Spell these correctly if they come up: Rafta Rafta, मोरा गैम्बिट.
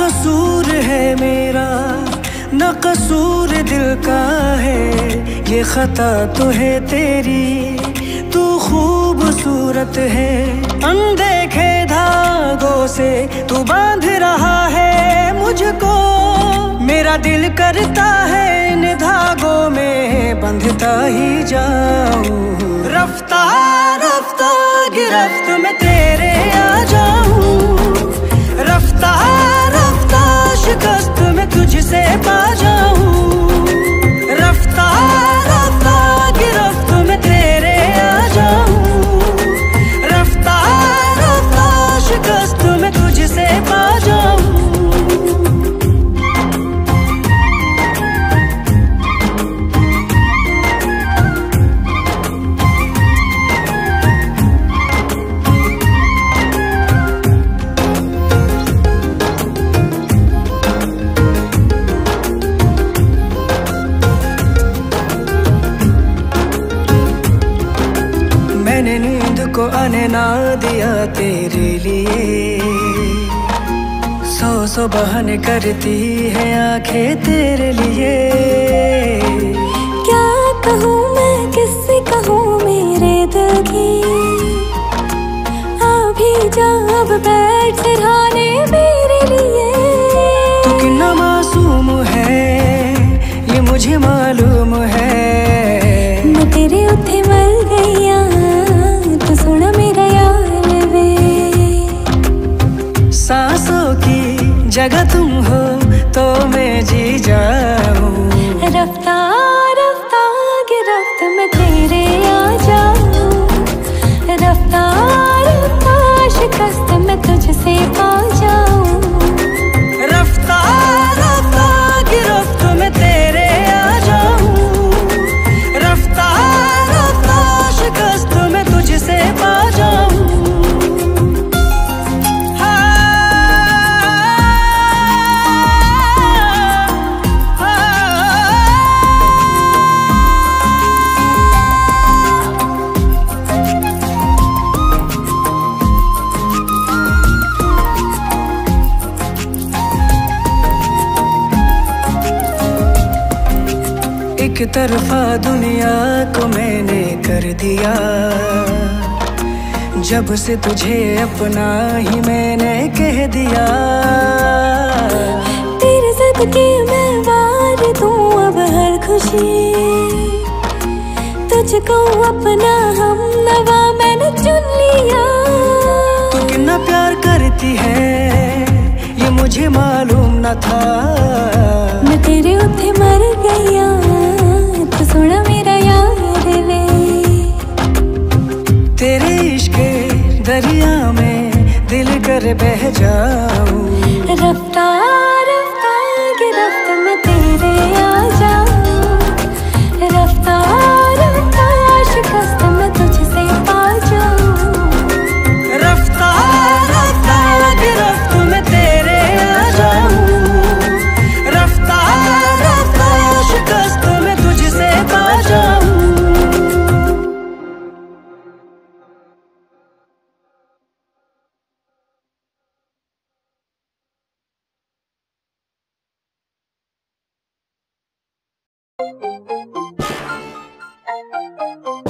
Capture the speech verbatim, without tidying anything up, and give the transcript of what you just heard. कसूर है मेरा, न कसूर दिल का है, ये खता तो है तेरी। तू खूबसूरत है, अनदेखे धागों से तू बांध रहा है मुझको। मेरा दिल करता है इन धागों में बंधता ही जाऊं। रफ्ता रफ्ता गिरफ्त में तेरे आ जाऊं। रफ्ता रफ्ता शिकस्त में तुझसे पा जाऊं। रफ्ता रफ्ता गिरफ्त में तेरे आ जाऊं। रफ्ता रफ्ता शिकस्त में तुझसे पा जाऊं। मैंने नींद को आने ना दिया तेरे लिए, सौ सौ बहाने करती है आंखें तेरे लिए। क्या कहूँ मैं, किससे कहूँ मेरे दिल की अभी जब बैठ सिरहाने मेरे लिए। तू कितना मासूम है ये मुझे मालूम है, मैं तेरे उत्थे मर गई। सांसों की जगह तुम हो तो मैं जी जाऊं। रफ्ता रफ्ता गिरफ्त में तेरे आ जाऊं। रफ्ता रफ्ता शिकस्त में तुझसे पा जाऊं। रफ्ता रफ्ता गिरफ्त में तेरे आ जाऊं। रफ्ता रफ्ता शिकस्त में तुझसे पा जाऊं। एक तरफा दुनिया को मैंने कर दिया, जब से तुझे अपना ही मैंने कह दिया। तेरे सदके मैं वार दूं अब हर खुशी, तुझको अपना हम नवा मैंने चुन लिया। तू कितना प्यार करती है ये मुझे मालूम न था, मैं तेरे उत्थे मर गया। सुना मेरा यार वे, तेरे इश्क़ के दरिया में दिल कर बह जाऊं। रफ्ता रफ्ता गिरफ्त में तेरे आ जाऊं। रफ्ता रफ्ता शिकस्त में तुझसे पा जाऊं। रफ्ता रफ्ता गिरफ्त में तेरे आ जाऊं। रफ्ता रफ्ता शिकस्त में तुझसे पा जाऊं।